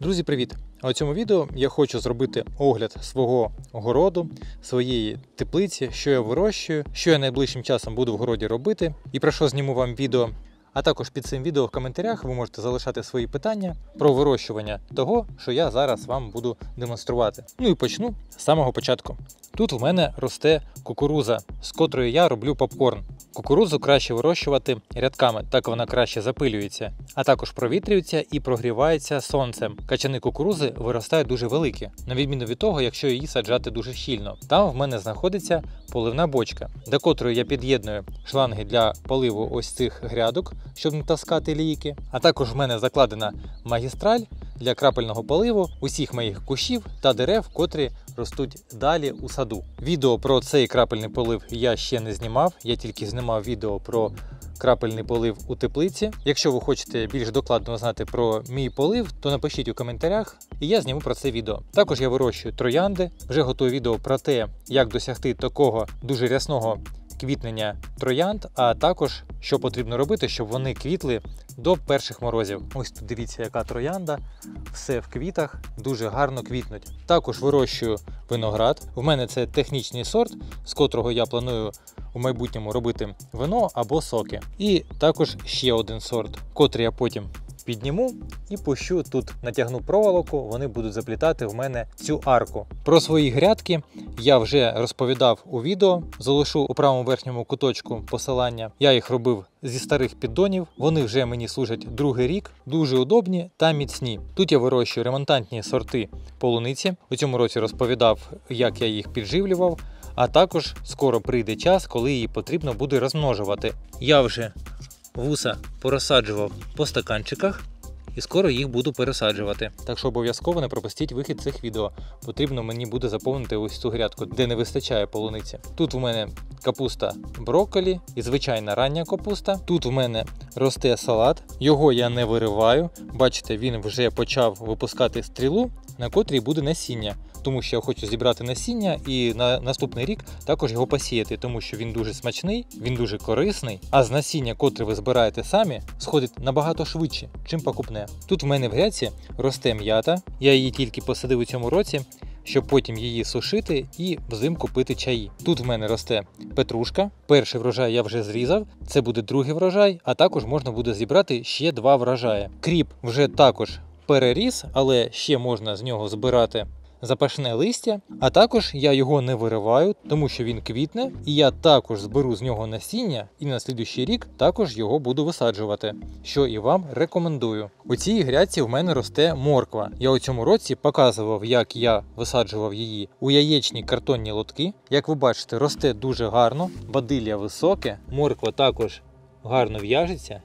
Друзі, привіт! У цьому відео я хочу зробити огляд свого городу, своєї теплиці, що я вирощую, що я найближчим часом буду в городі робити і про що зніму вам відео. А також під цим відео в коментарях ви можете залишати свої питання про вирощування того, що я зараз вам буду демонструвати. Ну і почну з самого початку. Тут в мене росте кукурудза, з котрою я роблю попкорн. Кукурудзу краще вирощувати рядками, так вона краще запилюється, а також провітрюється і прогрівається сонцем. Качани кукурудзи виростають дуже великі, на відміну від того, якщо її саджати дуже щільно. Там в мене знаходиться поливна бочка, до котрої я під'єдную шланги для поливу ось цих грядок, щоб не таскати лійки. А також в мене закладена магістраль для крапельного поливу усіх моїх кущів та дерев, котрі ростуть далі у саду. Відео про цей крапельний полив я ще не знімав, я тільки знімав відео про крапельний полив у теплиці. Якщо ви хочете більш докладно знати про мій полив, то напишіть у коментарях і я зніму про це відео. Також я вирощую троянди, вже готую відео про те, як досягти такого дуже рясного квітнення троянд, а також що потрібно робити, щоб вони квітли до перших морозів. Ось тут дивіться, яка троянда, все в квітах, дуже гарно квітнуть. Також вирощую виноград. В мене це технічний сорт, з котрого я планую в майбутньому робити вино або соки. І також ще один сорт, котрий я потім підніму і пущу тут, натягну проволоку, вони будуть заплітати в мене цю арку. Про свої грядки я вже розповідав у відео, залишу у правому верхньому куточку посилання. Я їх робив зі старих піддонів, вони вже мені служать другий рік, дуже удобні та міцні. Тут я вирощую ремонтантні сорти полуниці, у цьому році розповідав, як я їх підживлював, а також скоро прийде час, коли її потрібно буде розмножувати. Я вже вуса порозсаджував по стаканчиках і скоро їх буду пересаджувати. Так що обов'язково не пропустіть вихід цих відео. Потрібно мені буде заповнити ось цю грядку, де не вистачає полуниці. Тут в мене капуста брокколі і звичайна рання капуста. Тут в мене росте салат, його я не вириваю. Бачите, він вже почав випускати стрілу, на котрій буде насіння. Тому що я хочу зібрати насіння і на наступний рік також його посіяти, тому що він дуже смачний, він дуже корисний, а з насіння, котре ви збираєте самі, сходить набагато швидше, чим покупне. Тут в мене в грядці росте м'ята, я її тільки посадив у цьому році, щоб потім її сушити і взимку пити чаї. Тут в мене росте петрушка, перший врожай я вже зрізав, це буде другий врожай, а також можна буде зібрати ще два врожаї. Кріп вже також переріс, але ще можна з нього збирати запашне листя, а також я його не вириваю, тому що він квітне, і я також зберу з нього насіння і на наступний рік також його буду висаджувати, що і вам рекомендую. У цій грядці в мене росте морква. Я у цьому році показував, як я висаджував її у яєчні картонні лотки. Як ви бачите, росте дуже гарно, бадилля високе, морква також гарно в'яжеться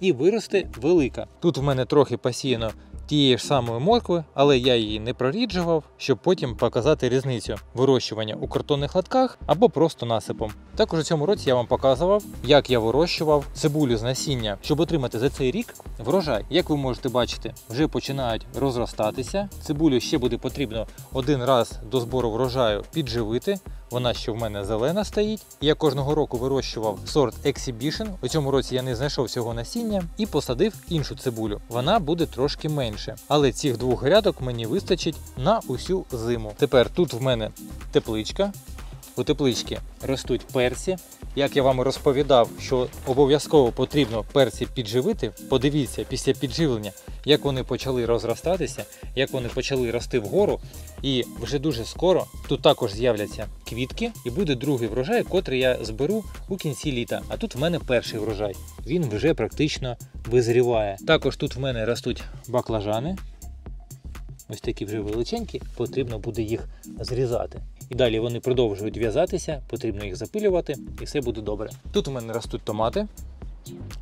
і виросте велика. Тут в мене трохи посіяно тієї ж самої моркви, але я її не проріджував, щоб потім показати різницю вирощування у картонних лотках або просто насипом. Також у цьому році я вам показував, як я вирощував цибулю з насіння, щоб отримати за цей рік врожай. Як ви можете бачити, вже починають розростатися. Цибулю ще буде потрібно один раз до збору врожаю підживити. Вона ще в мене зелена стоїть. Я кожного року вирощував сорт Exhibition. У цьому році я не знайшов цього насіння і посадив іншу цибулю. Вона буде трошки менше. Але цих двох грядок мені вистачить на усю зиму. Тепер тут в мене тепличка. У тепличці ростуть перці. Як я вам розповідав, що обов'язково потрібно перці підживити, подивіться після підживлення, як вони почали розростатися, як вони почали рости вгору, і вже дуже скоро тут також з'являться квітки і буде другий врожай, котрий я зберу у кінці літа. А тут в мене перший врожай, він вже практично визріває. Також тут в мене ростуть баклажани, ось такі вже величенькі, потрібно буде їх зрізати. І далі вони продовжують в'язатися, потрібно їх запилювати і все буде добре. Тут у мене ростуть томати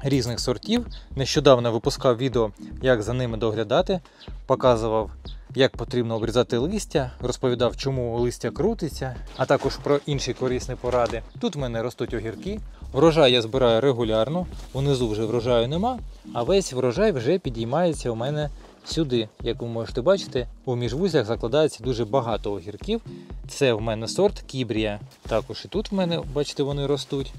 різних сортів. Нещодавно випускав відео, як за ними доглядати, показував, як потрібно обрізати листя, розповідав, чому листя крутиться, а також про інші корисні поради. Тут в мене ростуть огірки. Врожай я збираю регулярно, унизу вже врожаю нема, а весь врожай вже підіймається у мене сюди. Як ви можете бачити, у міжвузях закладається дуже багато огірків. Це в мене сорт Кібрія. Також і тут в мене, бачите, вони ростуть.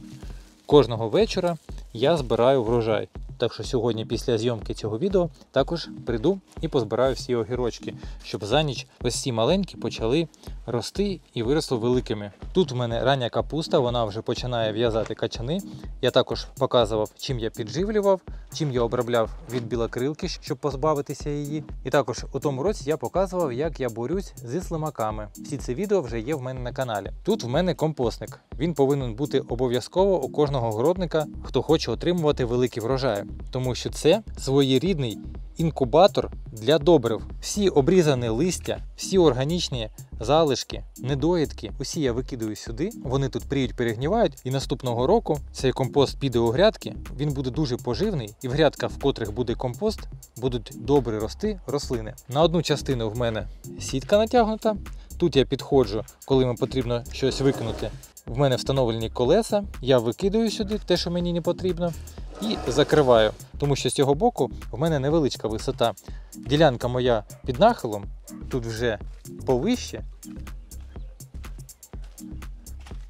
Кожного вечора я збираю врожай. Так що сьогодні після зйомки цього відео також прийду і позбираю всі огірочки, щоб за ніч ось ці маленькі почали рости і виросли великими. Тут в мене рання капуста, вона вже починає в'язати качани. Я також показував, чим я підживлював, чим я обробляв від білокрилки, щоб позбавитися її. І також у тому році я показував, як я борюсь зі слимаками. Всі ці відео вже є в мене на каналі. Тут в мене компостник. Він повинен бути обов'язково у кожного городника, хто хоче отримувати великі врожаї. Тому що це своєрідний інкубатор для добрив. Всі обрізані листя, всі органічні залишки, недоїдки, усі я викидаю сюди, вони тут пріють, перегнівають, і наступного року цей компост піде у грядки, він буде дуже поживний, і в грядках, в котрих буде компост, будуть добре рости рослини. На одну частину в мене сітка натягнута, тут я підходжу, коли мені потрібно щось викинути, в мене встановлені колеса, я викидаю сюди те, що мені не потрібно, і закриваю, тому що з цього боку в мене невеличка висота. Ділянка моя під нахилом, тут вже повище.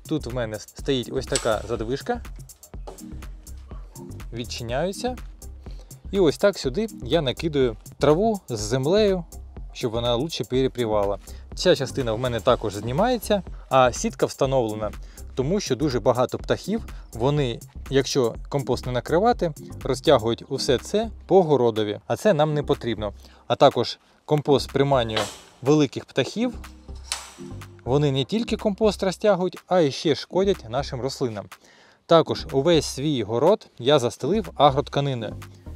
Тут в мене стоїть ось така задвижка, відчиняються. І ось так сюди я накидаю траву з землею, щоб вона лучше перепрівала. Ця частина в мене також знімається, а сітка встановлена, тому що дуже багато птахів, вони, якщо компост не накривати, розтягують усе це по городові, а це нам не потрібно. А також компост приманює великих птахів, вони не тільки компост розтягують, а і ще шкодять нашим рослинам. Також увесь свій город я застелив агротканиною.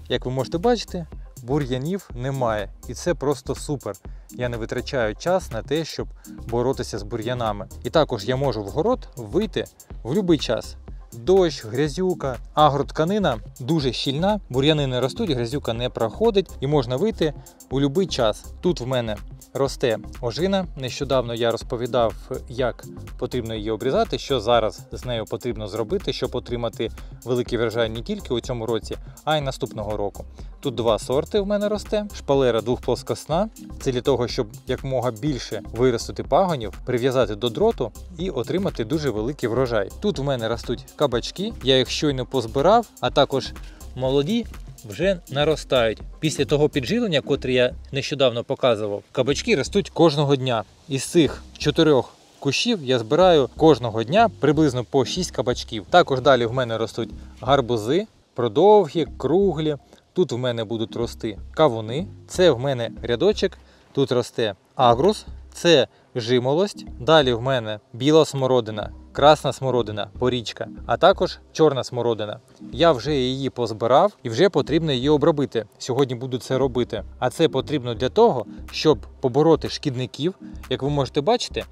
Як ви можете бачити, бур'янів немає, і це просто супер. Я не витрачаю час на те, щоб боротися з бур'янами. І також я можу в город вийти в будь-який час. Дощ, грязюка, агротканина дуже щільна, бур'янини ростуть, грязюка не проходить і можна вийти у будь-який час. Тут в мене росте ожина. Нещодавно я розповідав, як потрібно її обрізати, що зараз з нею потрібно зробити, щоб отримати великий врожай не тільки у цьому році, а й наступного року. Тут два сорти в мене росте. Шпалера двохплоскосна. Це для того, щоб якомога більше виростити пагонів, прив'язати до дроту і отримати дуже великий врожай. Тут в мене ростуть кабачки, я їх щойно позбирав, а також молоді вже наростають. Після того підживлення, котре я нещодавно показував, кабачки ростуть кожного дня. Із цих 4 кущів я збираю кожного дня приблизно по 6 кабачків. Також далі в мене ростуть гарбузи, продовгі, круглі. Тут в мене будуть рости кавуни, це в мене рядочок, тут росте агрус, це жимолость, далі в мене біла смородина, красна смородина, порічка, а також чорна смородина. Я вже її позбирав і вже потрібно її обробити. Сьогодні буду це робити. А це потрібно для того, щоб побороти шкідників. Як ви можете бачити,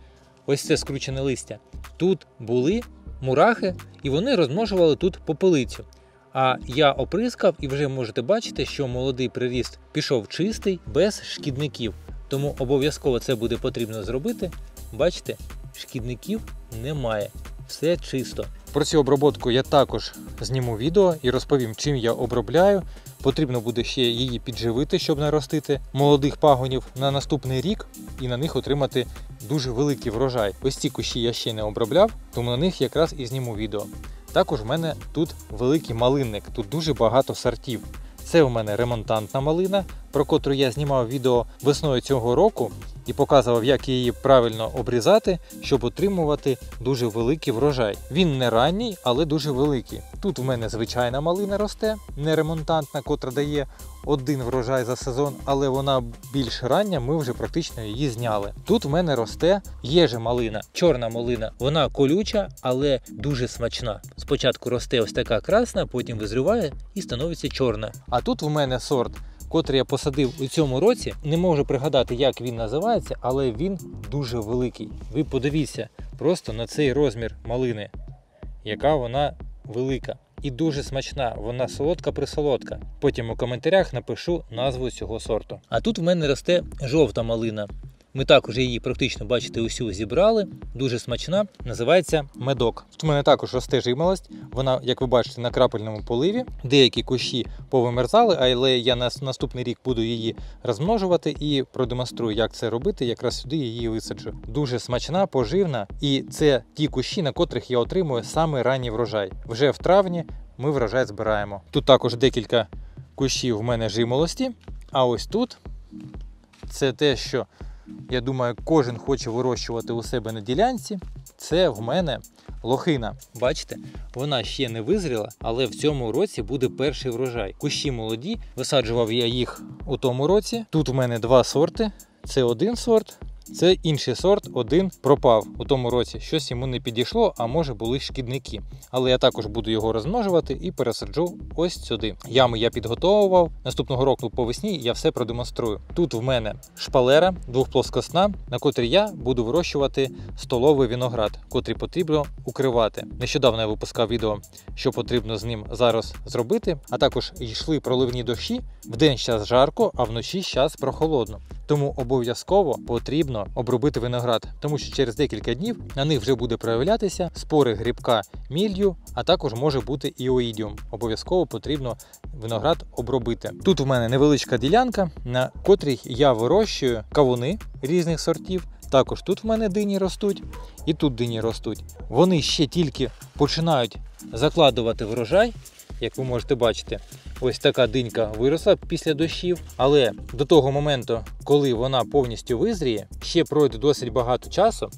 ось це скручене листя. Тут були мурахи і вони розмножували тут попелицю. А я оприскав і вже можете бачити, що молодий приріст пішов чистий, без шкідників. Тому обов'язково це буде потрібно зробити. Бачите, шкідників немає, все чисто. Про цю обробку я також зніму відео і розповім, чим я обробляю. Потрібно буде ще її підживити, щоб наростити молодих пагонів на наступний рік і на них отримати дуже великий врожай. Ось ці кущі я ще не обробляв, тому на них якраз і зніму відео. Також в мене тут великий малинник, тут дуже багато сортів. Це в мене ремонтантна малина, про котру я знімав відео весною цього року і показував, як її правильно обрізати, щоб отримувати дуже великий врожай. Він не ранній, але дуже великий. Тут в мене звичайна малина росте, не ремонтантна, котра дає один врожай за сезон, але вона більш рання, ми вже практично її зняли. Тут в мене росте єжемалина, чорна малина. Вона колюча, але дуже смачна. Спочатку росте ось така красна, потім визріває і становиться чорна. А тут в мене сорт, котрий я посадив у цьому році. Не можу пригадати, як він називається, але він дуже великий. Ви подивіться просто на цей розмір малини, яка вона велика. І дуже смачна, вона солодка-присолодка. Потім у коментарях напишу назву цього сорту. А тут в мене росте жовта малина. Ми також її практично, бачите, усю зібрали. Дуже смачна, називається медок. Тут в мене також росте жимолость. Вона, як ви бачите, на крапельному поливі. Деякі кущі повимерзали, але я на наступний рік буду її розмножувати і продемонструю, як це робити. Якраз сюди її висаджу. Дуже смачна, поживна. І це ті кущі, на котрих я отримую саме ранній врожай. Вже в травні ми врожай збираємо. Тут також декілька кущів в мене жимолості. А ось тут це те, що, я думаю, кожен хоче вирощувати у себе на ділянці. Це в мене лохина. Бачите, вона ще не визріла, але в цьому році буде перший врожай. Кущі молоді, висаджував я їх у тому році. Тут в мене два сорти. Це один сорт, це інший сорт, один пропав у тому році. Щось йому не підійшло, а може були шкідники. Але я також буду його розмножувати і пересаджу ось сюди. Ями я підготовував. Наступного року по весні я все продемонструю. Тут в мене шпалера двохплоскосна, на котрій я буду вирощувати столовий виноград, котрий потрібно укривати. Нещодавно я випускав відео, що потрібно з ним зараз зробити. А також йшли проливні дощі. Вдень зараз жарко, а вночі зараз прохолодно. Тому обов'язково потрібно обробити виноград, тому що через декілька днів на них вже буде проявлятися спори грибка мілью, а також може бути іоїдіум. Обов'язково потрібно виноград обробити. Тут в мене невеличка ділянка, на котрій я вирощую кавуни різних сортів. Також тут в мене дині ростуть і тут дині ростуть. Вони ще тільки починають закладувати врожай, як ви можете бачити. Ось така динька виросла після дощів, але до того моменту, коли вона повністю визріє, ще пройде досить багато часу,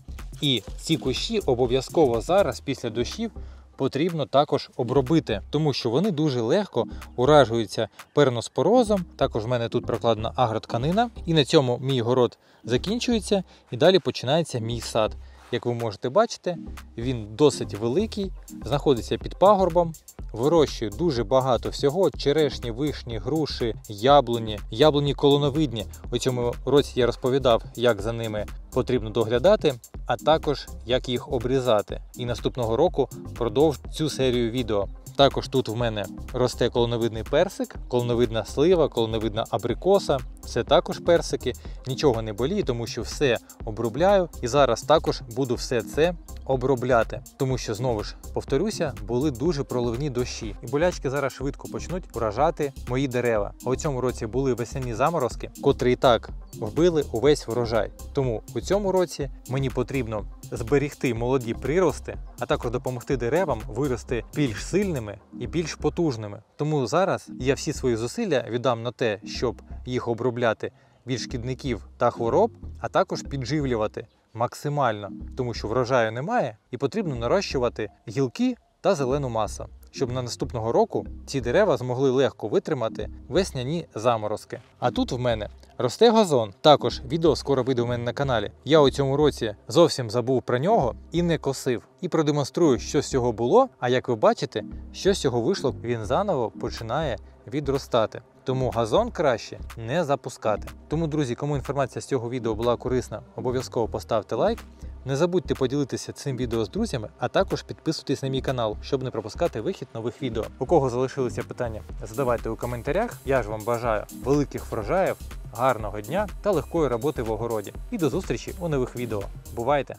і ці кущі обов'язково зараз після дощів потрібно також обробити, тому що вони дуже легко уражуються перноспорозом. Також в мене тут прокладена агротканина, і на цьому мій город закінчується, і далі починається мій сад. Як ви можете бачити, він досить великий, знаходиться під пагорбом. Вирощую дуже багато всього: черешні, вишні, груші, яблуні, яблуні колоновидні. У цьому році я розповідав, як за ними потрібно доглядати, а також як їх обрізати. І наступного року продовжу цю серію відео. Також тут в мене росте колоновидний персик, колоновидна слива, колоновидна абрикоса. Це також персики. Нічого не боліє, тому що все обробляю. І зараз також буду все це обробляти. Тому що, знову ж повторюся, були дуже проливні дощі. І болячки зараз швидко почнуть вражати мої дерева. А у цьому році були весняні заморозки, котрі і так вбили увесь врожай. Тому у цьому році мені потрібно зберігти молоді прирости, а також допомогти деревам вирости більш сильними і більш потужними. Тому зараз я всі свої зусилля віддам на те, щоб їх обробляти від шкідників та хвороб, а також підживлювати максимально, тому що врожаю немає і потрібно нарощувати гілки та зелену масу, щоб на наступного року ці дерева змогли легко витримати весняні заморозки. А тут в мене росте газон. Також відео скоро вийде у мене на каналі. Я у цьому році зовсім забув про нього і не косив. І продемонструю, що з цього було, а як ви бачите, що з цього вийшло, він заново починає відростати. Тому газон краще не запускати. Тому, друзі, кому інформація з цього відео була корисна, обов'язково поставте лайк. Не забудьте поділитися цим відео з друзями, а також підписуйтесь на мій канал, щоб не пропускати вихід нових відео. У кого залишилися питання, задавайте у коментарях. Я ж вам бажаю великих врожаїв, гарного дня та легкої роботи в огороді. І до зустрічі у нових відео. Бувайте!